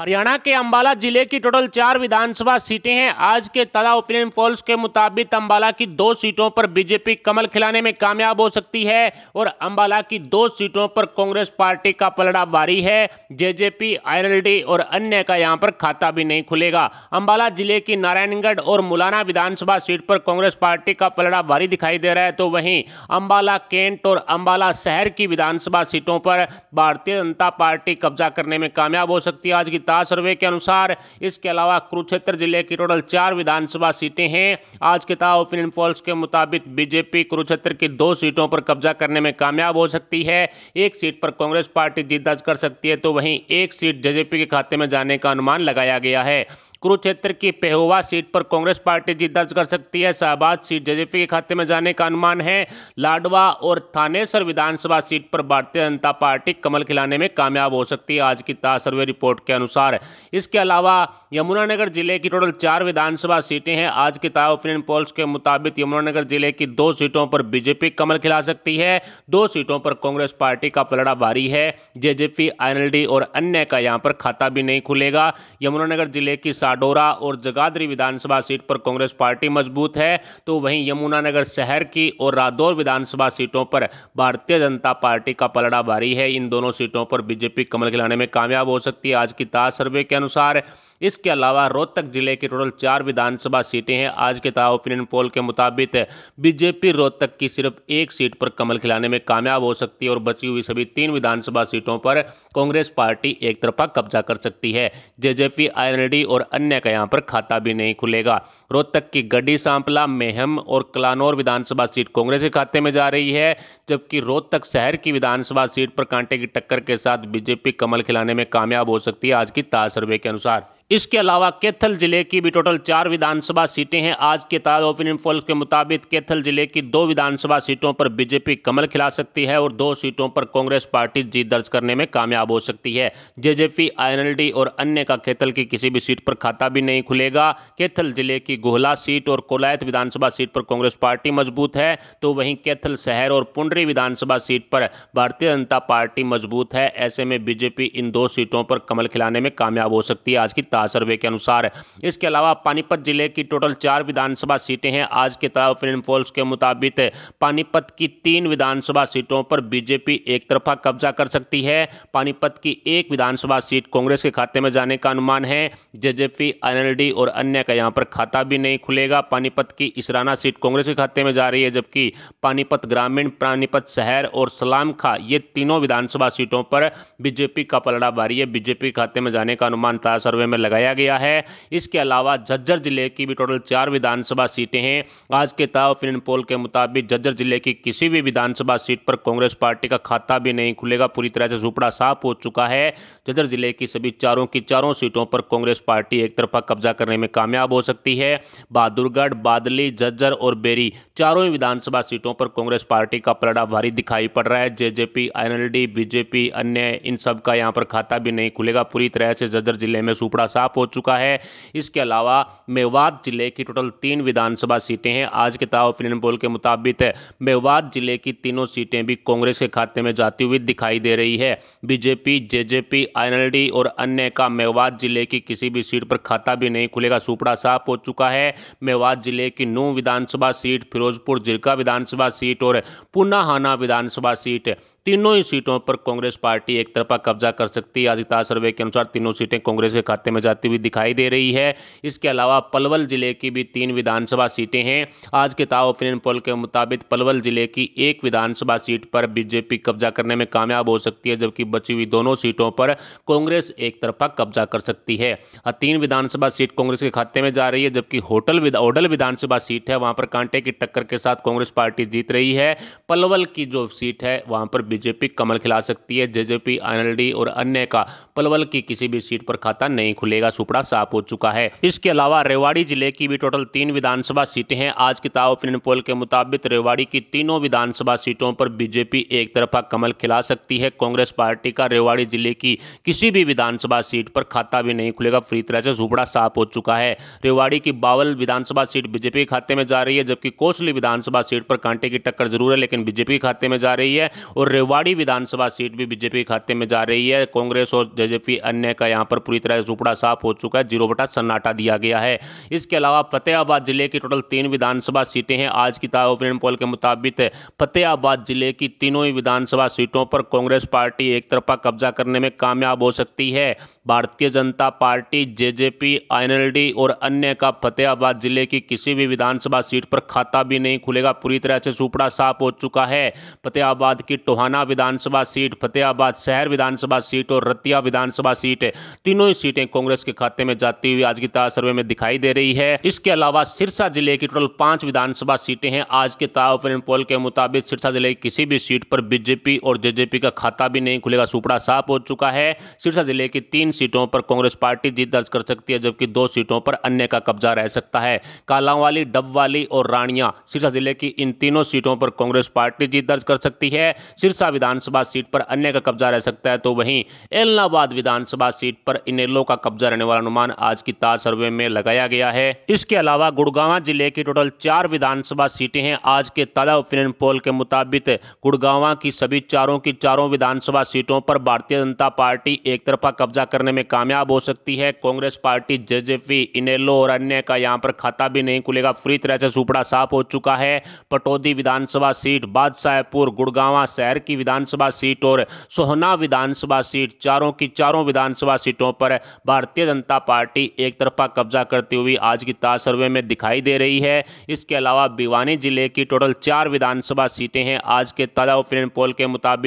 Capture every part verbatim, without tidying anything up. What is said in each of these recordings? हरियाणा के अंबाला जिले की टोटल चार विधानसभा सीटें हैं। आज के ताजा ओपिनियन पोल्स के मुताबिक अंबाला की दो सीटों पर बीजेपी कमल खिलाने में कामयाब हो सकती है और अंबाला की दो सीटों पर कांग्रेस पार्टी का पलड़ा भारी है। जेजेपी, आईएनएलडी और अन्य का यहां पर खाता भी नहीं खुलेगा। अंबाला जिले की नारायणगढ़ और मुलाना विधानसभा सीट पर कांग्रेस पार्टी का पलड़ा भारी दिखाई दे रहा है, तो वहीं अंबाला कैंट और अंबाला शहर की विधानसभा सीटों पर भारतीय जनता पार्टी कब्जा करने में कामयाब हो सकती है। आज की ताजा सर्वे के अनुसार इसके अलावा कुरुक्षेत्र जिले की टोटल चार विधानसभा सीटें हैं। आज के ताजा ओपिनियन पोल्स के मुताबिक बीजेपी कुरुक्षेत्र की दो सीटों पर कब्जा करने में कामयाब हो सकती है। एक सीट पर कांग्रेस पार्टी जीत दर्ज कर सकती है, तो वहीं एक सीट जेजेपी के खाते में जाने का अनुमान लगाया गया है। कुरुक्षेत्र की पेहोवा सीट पर कांग्रेस पार्टी जीत दर्ज कर सकती है। शाहबाद सीट जेजेपी के खाते में जाने का अनुमान है। लाडवा और थानेसर विधानसभा सीट पर भारतीय जनता पार्टी कमल खिलाने में कामयाब हो सकती है। आज की ताजा सर्वे रिपोर्ट के अनुसार इसके अलावा यमुनानगर जिले की टोटल चार विधानसभा सीटें हैं। आज के ताजा ओपिनियन पोल्स के मुताबिक यमुनानगर जिले की दो सीटों पर बीजेपी कमल खिला सकती है। दो सीटों पर कांग्रेस पार्टी का पलड़ा भारी है। जेजेपी, आईएनएलडी और अन्य का यहाँ पर खाता भी नहीं खुलेगा। यमुनानगर जिले की डोरा और जगाधरी विधानसभा सीट पर कांग्रेस पार्टी मजबूत है, तो वहीं यमुनानगर शहर की और रादौर विधानसभा सीटों पर भारतीय जनता पार्टी का पलड़ा भारी है। इन दोनों सीटों पर बीजेपी कमल खिलाने में कामयाब हो सकती है। आज की ताजा सर्वे के अनुसार इसके अलावा रोहतक जिले की टोटल चार विधानसभा सीटें हैं। आज के ताजा ओपिनियन पोल के मुताबिक बीजेपी रोहतक की सिर्फ एक सीट पर कमल खिलाने में कामयाब हो सकती है और बची हुई सभी तीन विधानसभा सीटों पर कांग्रेस पार्टी एक तरफा कब्जा कर सकती है। जेजेपी, आईएनएलडी और अन्य का यहाँ पर खाता भी नहीं खुलेगा। रोहतक की गढ़ी, सांपला, मेहम और कलानौर विधानसभा सीट कांग्रेस के खाते में जा रही है, जबकि रोहतक शहर की विधानसभा सीट पर कांटे की टक्कर के साथ बीजेपी कमल खिलाने में कामयाब हो सकती है। आज की ताजा सर्वे के अनुसार इसके अलावा कैथल जिले की भी टोटल चार विधानसभा सीटें हैं। आज के ताजा ओपिनियन पोल्स के मुताबिक कैथल जिले की दो विधानसभा सीटों पर बीजेपी कमल खिला सकती है और दो सीटों पर कांग्रेस पार्टी जीत दर्ज करने में कामयाब हो सकती है। जेजेपी, आईएनएलडी और अन्य का कैथल की किसी भी सीट पर खाता भी नहीं खुलेगा। कैथल जिले की गोहला सीट और कोलायत विधानसभा सीट पर कांग्रेस पार्टी मजबूत है, तो वहीं कैथल शहर और पुंडरी विधानसभा सीट पर भारतीय जनता पार्टी मजबूत है। ऐसे में बीजेपी इन दो सीटों पर कमल खिलाने में कामयाब हो सकती है। आज की ताजा सर्वे के अनुसार इसके अलावा पानीपत जिले की टोटल चार विधानसभा सीटें हैं। आज के ताजा ओपिनियन पोल्स के मुताबिक पानीपत की तीन विधानसभा सीटों पर बीजेपी एक तरफा कब्जा कर सकती है। पानीपत की एक विधानसभा सीट कांग्रेस के खाते में जाने का अनुमान है। जेजेपी, आईएनएलडी और अन्य का यहाँ पर खाता भी नहीं खुलेगा। पानीपत की इसराना सीट कांग्रेस के खाते में जा रही है, जबकि पानीपत ग्रामीण, पानीपत शहर और सलामखा ये तीनों विधानसभा सीटों पर बीजेपी का पलड़ा भारी है। बीजेपी खाते में जाने का अनुमान ताजा सर्वे में लगाया गया है। इसके अलावा झज्जर जिले की भी टोटल चार विधानसभा सीटें हैं। आज के ताजा ओपिनियन पोल के मुताबिक झज्जर जिले की किसी भी विधानसभा सीट पर कांग्रेस पार्टी का खाता भी नहीं खुलेगा। पूरी तरह से झोपड़ा साफ हो चुका है। झज्जर जिले की सभी चारों की चारों सीटों पर कांग्रेस पार्टी एक तरफा कब्जा करने में कामयाब हो सकती है। बहादुरगढ़, बादली, झज्जर और बेरी चारों विधानसभा सीटों पर कांग्रेस पार्टी का पलड़ा भारी दिखाई पड़ रहा है। जेजेपी, आईएनएलडी, बीजेपी, अन्य इन सब का यहाँ पर खाता भी नहीं खुलेगा। पूरी तरह से झज्जर जिले में झोपड़ा साफ हो चुका है। इसके अलावा मेवात जिले की टोटल तीन विधानसभा सीटें हैं। आज के ताजा ओपिनियन पोल के मुताबिक मेवात जिले की तीनों सीटें भी कांग्रेस के खाते में जाती हुई दिखाई दे रही है। बीजेपी, जेजेपी, आईएनएलडी और अन्य का मेवात जिले की किसी भी सीट पर खाता भी नहीं खुलेगा। झोपड़ा साफ हो चुका है। मेवात जिले की नूह विधानसभा सीट, फिरोजपुर जिरका विधानसभा सीट और पुनाहाना विधानसभा सीट तीनों ही सीटों पर कांग्रेस पार्टी एक तरफा कब्जा कर सकती है। आज ताजा सर्वे के अनुसार तीनों सीटें कांग्रेस के खाते में जाती हुई दिखाई दे रही है। इसके अलावा पलवल जिले की भी तीन विधानसभा सीटें हैं। आज के ताजा ओपिनियन पोल के मुताबिक पलवल जिले की एक विधानसभा सीट पर बीजेपी कब्जा करने में कामयाब हो सकती है, जबकि बची हुई दोनों सीटों पर कांग्रेस एक तरफा कब्जा कर सकती है। तीन विधानसभा सीट कांग्रेस के खाते में जा रही है, जबकि होटल ओडल विधानसभा सीट है वहां पर कांटे की टक्कर के साथ कांग्रेस पार्टी जीत रही है। पलवल की जो सीट है वहां पर बीजेपी कमल खिला सकती है। जेजेपी, आईएनएलडी और अन्य का पलवल की किसी भी सीट पर खाता नहीं खुलेगा। सुपड़ा साफ हो चुका है। इसके अलावा रेवाड़ी जिले की भी टोटल तीन विधानसभा सीटें हैं। आज के ताजा ओपिनियन पोल के मुताबिक रेवाड़ी की तीनों विधानसभा सीटों पर बीजेपी एक तरफा कमल खिला सकती है। कांग्रेस पार्टी का रेवाड़ी जिले की किसी भी विधानसभा सीट पर खाता भी नहीं खुलेगा। पूरी तरह से झोपड़ा साफ हो चुका है। रेवाड़ी की बावल विधानसभा सीट बीजेपी के खाते में जा रही है, जबकि कोसली विधानसभा सीट पर कांटे की टक्कर जरूर है, लेकिन बीजेपी के खाते में जा रही है। और रेवाड़ी विधानसभा सीट भी बीजेपी के खाते में जा रही है। कांग्रेस और जेजेपी अन्य का यहाँ पर पूरी तरह जुपड़ा साफ हो चुका है, जीरो बटा सन्नाटा दिया गया है। इसके अलावा फतेहाबाद जिले की टोटल तीन विधानसभा सीटें हैं। आज की ताजा ओपिनियन पोल के मुताबिक फतेहाबाद जिले की तीनों ही विधानसभा सीटों पर कांग्रेस पार्टी एक तरफा कब्जा करने में कामयाब हो सकती है। Bharatiya Janata party, JJP, INLD और अन्य का फतेहाबाद जिले की किसी भी विधानसभा सीट पर खाता भी नहीं खुलेगा, पूरी तरह से सुपड़ा साफ हो चुका है। फतेहाबाद की टोहाना विधानसभा सीट, फतेहाबाद शहर विधानसभा सीट और रतिया विधानसभा सीट, तीनों ही सीटें कांग्रेस के खाते में जाती हुई आज की ताजा सर्वे में दिखाई दे रही है। इसके अलावा सिरसा जिले की टोटल पांच विधानसभा सीटें हैं। आज के ताजा ओपिनियन पोल के मुताबिक सिरसा जिले की किसी भी सीट पर बीजेपी और जेजेपी का खाता भी नहीं खुलेगा, सुपड़ा साफ हो चुका है। सिरसा जिले की तीन सीटों पर कांग्रेस पार्टी जीत दर्ज कर सकती है, जबकि दो सीटों पर अन्य का कब्जा रह सकता है। कालांवाली, डबवाली और राणिया, सिरसा जिले की इन तीनों सीटों पर कांग्रेस पार्टी जीत दर्ज कर सकती है। सिरसा विधानसभा सीट पर अन्य का कब्जा रह सकता है, तो वहीं एलनाबाद विधानसभा सीट पर इनेलो का कब्जा रहने वाला अनुमान आज की ताजा सर्वे में लगाया गया है। इसके अलावा गुड़गांव जिले की टोटल चार विधानसभा सीटें हैं। आज के ताजा ओपिनियन पोल के मुताबिक गुड़गांव की सभी चारों की चारों विधानसभा सीटों पर भारतीय जनता पार्टी एक तरफा कब्जा करने में कामयाब हो सकती है। कांग्रेस पार्टी, जेजेपी, इनेलो और अन्य का यहां पर खाता भी नहीं खुलेगा, पूरी तरह से सुपड़ा साफ हो चुका है। पटौदी विधानसभा सीट, बादशाहपुर, गुड़गांव शहर की विधानसभा सीट और सोहना विधानसभा सीट, चारों की चारों विधानसभा सीटों पर भारतीय जनता पार्टी एक तरफा कब्जा करती हुई आज की ताजा सर्वे में दिखाई दे रही है। इसके अलावा भिवानी जिले की टोटल चार विधानसभा सीटें हैं। आज के ताजा ओपिनियन पोल के मुताबिक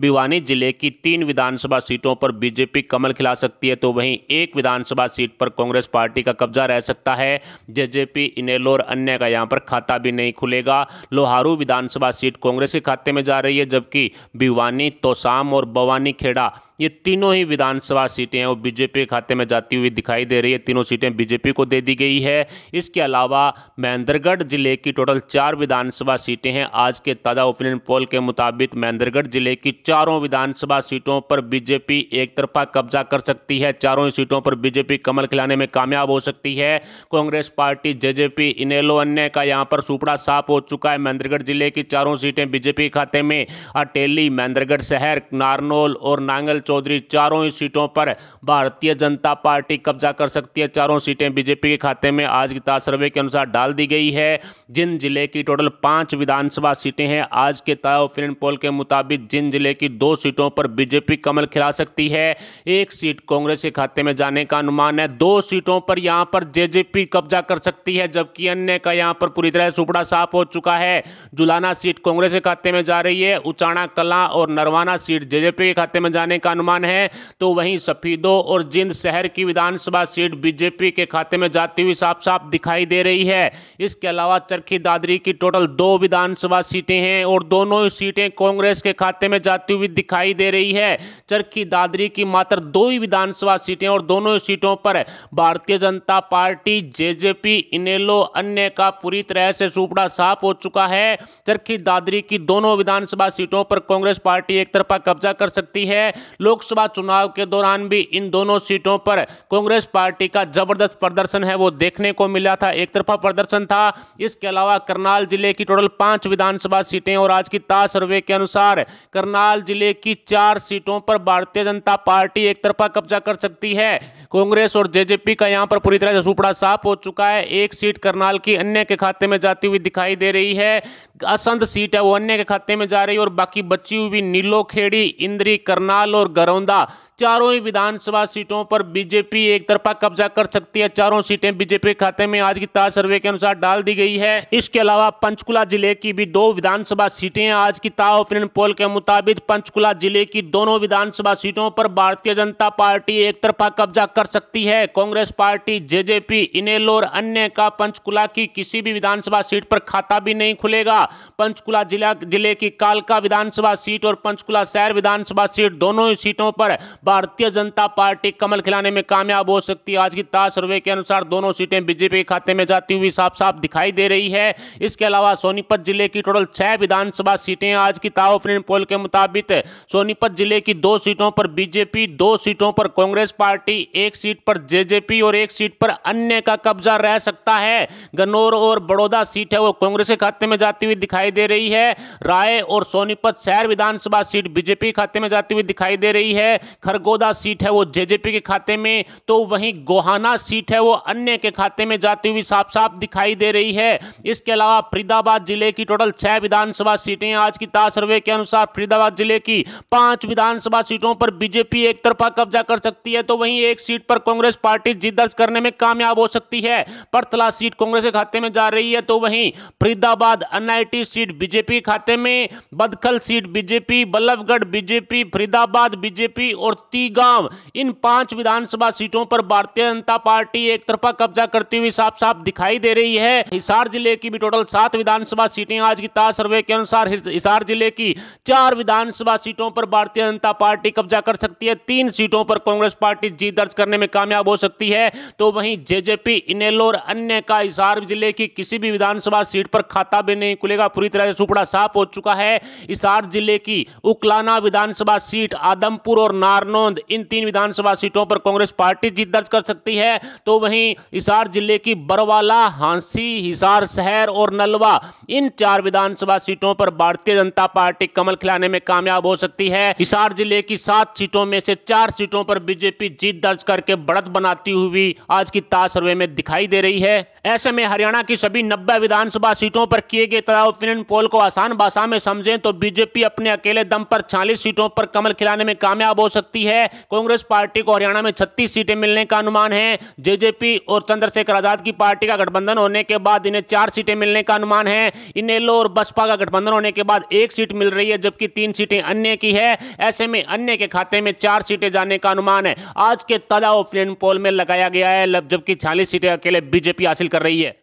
भिवानी जिले की तीन विधानसभा सीटों पर बीजेपी कमल खिला सकती है, तो वहीं एक विधानसभा सीट पर कांग्रेस पार्टी का कब्जा रह सकता है। जेजेपी, इनेलो और अन्य का यहां पर खाता भी नहीं खुलेगा। लोहारू विधानसभा सीट कांग्रेस के खाते में जा रही है, जबकि भिवानी, तोसाम और बवानी खेड़ा ये तीनों ही विधानसभा सीटें हैं और बीजेपी के खाते में जाती हुई दिखाई दे रही है। तीनों सीटें बीजेपी को दे दी गई है। इसके अलावा महेंद्रगढ़ जिले की टोटल चार विधानसभा सीटें हैं। आज के ताजा ओपिनियन पोल के मुताबिक महेंद्रगढ़ जिले की चारों विधानसभा सीटों पर बीजेपी एक तरफा कब्जा कर सकती है। चारों सीटों पर बीजेपी कमल खिलाने में कामयाब हो सकती है। कांग्रेस पार्टी, जेजेपी, इनेलो अन्य का यहाँ पर सुपड़ा साफ हो चुका है। महेंद्रगढ़ जिले की चारों सीटें बीजेपी के खाते में। अटेली, महेंद्रगढ़ शहर, नारनौल और नांगल चौधरी चारों ही सीटों पर भारतीय जनता पार्टी कब्जा कर सकती है। चारों सीटें बीजेपी के खाते में आज की ताजा सर्वे के अनुसार डाल दी गई है। जिन जिले की टोटल पांच विधानसभा सीटें हैं, आज के ताजा ओपिनियन पोल के मुताबिक जिन जिले की दो सीटों पर बीजेपी कमल खिला सकती है, एक सीट कांग्रेस के खाते में जाने का अनुमान है। दो सीटों पर यहां पर जेजेपी कब्जा कर सकती है, जबकि अन्य का यहां पर पूरी तरह सुपड़ा साफ हो चुका है। जुलाना सीट कांग्रेस के खाते में जा रही है। उचाणा, कला और नरवाना सीट जेजेपी के खाते में जाने का अनुमान है, तो वहीं सफीदो और जिंद शहर की विधानसभा सीट बीजेपी के खाते में जाती हुई साफ साफ दिखाई दे रही है। इसके अलावा चरखी दादरी की टोटल दो विधानसभा सीटें हैं और दोनों ही सीटें कांग्रेस के खाते में जाती हुई दिखाई दे रही है। चरखी दादरी की मात्र दो ही विधानसभा सीटें और दोनों ही सीटों पर भारतीय जनता पार्टी, जेजेपी, इनेलो अन्य का पूरी तरह से सुपड़ा साफ हो चुका है। चरखी दादरी की दोनों विधानसभा सीटों पर कांग्रेस पार्टी एक तरफा कब्जा कर सकती है। लोकसभा चुनाव के दौरान भी इन दोनों सीटों पर कांग्रेस पार्टी का जबरदस्त प्रदर्शन है, वो देखने को मिला था, एक तरफा प्रदर्शन था। इसके अलावा करनाल जिले की टोटल पांच विधानसभा सीटें और आज की ताजा सर्वे के अनुसार करनाल जिले की चार सीटों पर भारतीय जनता पार्टी एक तरफा कब्जा कर सकती है। कांग्रेस और जेजेपी का यहां पर पूरी तरह से सुपड़ा साफ हो चुका है। एक सीट करनाल की अन्य के खाते में जाती हुई दिखाई दे रही है। असंध सीट है वो अन्य के खाते में जा रही है और बाकी बची हुई नीलोखेड़ी, इंद्री, करनाल और गरौंदा चारों ही विधानसभा सीटों पर बीजेपी एक तरफा कब्जा कर सकती है। चारों सीटें बीजेपी के खाते में आज की ताजा सर्वे के अनुसार डाल दी गई है। इसके अलावा पंचकुला जिले की भी दो विधानसभा सीटें हैं। आज की ताजा ओपिनियन पोल के मुताबिक पंचकुला जिले की दोनों विधानसभा सीटों पर भारतीय जनता पार्टी एक तरफा कब्जा कर सकती है। कांग्रेस पार्टी, जेजेपी, इनेलो और अन्य का पंचकुला की किसी भी विधानसभा सीट पर खाता भी नहीं खुलेगा। पंचकुला जिला जिले की कालका विधानसभा सीट और पंचकुला शहर विधानसभा सीट दोनों ही सीटों पर भारतीय जनता पार्टी कमल खिलाने में कामयाब हो सकती है। आज की ताज़ा सर्वे के अनुसार दोनों सीटें बीजेपी के खाते में जाती हुई साफ साफ दिखाई दे रही है। इसके अलावा सोनीपत जिले की टोटल छह विधानसभा सीटें, आज की ताजा ओपिनियन पोल के मुताबिक सोनीपत जिले की दो सीटों पर बीजेपी, दो सीटों पर कांग्रेस पार्टी, एक सीट पर जेजेपी और एक सीट पर अन्य का कब्जा रह सकता है। गन्नौर और बड़ौदा सीट है वो कांग्रेस के खाते में जाती हुई दिखाई दे रही है। राय और सोनीपत शहर विधानसभा सीट बीजेपी के खाते में जाती हुई दिखाई दे रही है। खरगोदा सीट है वो जेजेपी के खाते में, तो वहीं गोहाना सीट है वो अन्य के खाते में जाती हुई साफ साफ दिखाई दे रही है। इसके अलावा फरीदाबाद जिले की टोटल छह विधानसभा सीटें, आज की ताजा सर्वे के अनुसार फरीदाबाद जिले की पांच विधानसभा सीटों पर बीजेपी एक तरफा कब्जा कर सकती है, तो वहीं एक सीट पर कांग्रेस पार्टी जीत दर्ज करने में कामयाब हो सकती है। परतला सीट कांग्रेस के खाते में जा रही है, तो वहीं फरीदाबाद एनआईटी सीट बीजेपी खाते में, Badkhal seat BJP, Ballabhgarh BJP, Faridabad BJP और तीगांव इन पांच विधानसभा सीटों पर भारतीय जनता पार्टी एक तरफा कब्जा करती हुई साफ साफ दिखाई दे रही है। हिसार जिले की भी टोटल सात विधानसभा सीटें, आज की ताजा सर्वे के अनुसार हिसार जिले की चार विधानसभा सीटों पर भारतीय जनता पार्टी कब्जा कर सकती है, तीन सीटों पर कांग्रेस पार्टी जीत दर्ज करने में कामयाब हो सकती है, तो वहीं जेजेपी, इनेलो और अन्य का हिसार जिले की किसी भी विधानसभा सीट पर खाता भी नहीं खुलेगा। पूरी तरह से सुपड़ा साफ हो चुका है। हिसार जिले की उकलाना विधानसभा सीट, आदमपुर और नारनौंद इन तीन विधानसभा सीटों पर कांग्रेस पार्टी जीत दर्ज कर सकती है, तो वहीं हिसार जिले की बरवाला, हांसी, हिसार शहर और नलवा इन चार विधानसभा सीटों पर भारतीय जनता पार्टी कमल खिलाने में कामयाब हो सकती है। हिसार जिले की सात सीटों में से चार सीटों पर बीजेपी जीत दर्ज करके बढ़त बनाती हुई आज की ताजा सर्वे में दिखाई दे रही है। ऐसे में हरियाणा की सभी नब्बे विधानसभा सीटों पर किए गए ताजा ओपिनियन पोल को आसान भाषा में समझें तो बीजेपी अपने अकेले दम पर छियालीस सीटों पर कमल खिलाने में कामयाब हो सकती है। कांग्रेस पार्टी को हरियाणा में छत्तीस सीटें मिलने का अनुमान है। जेजेपी और चंद्रशेखर आजाद की पार्टी का गठबंधन होने के बाद इन्हें चार सीटें मिलने का अनुमान है। इनेलो और बसपा का गठबंधन होने के बाद एक सीट मिल रही है, जबकि तीन सीटें अन्य की है। ऐसे में अन्य के खाते में चार सीटें जाने का अनुमान है। आज के ताजा ओपिनियन पोल में लगाया गया है, जबकि छियालीस सीटें अकेले बीजेपी हासिल कर रही है।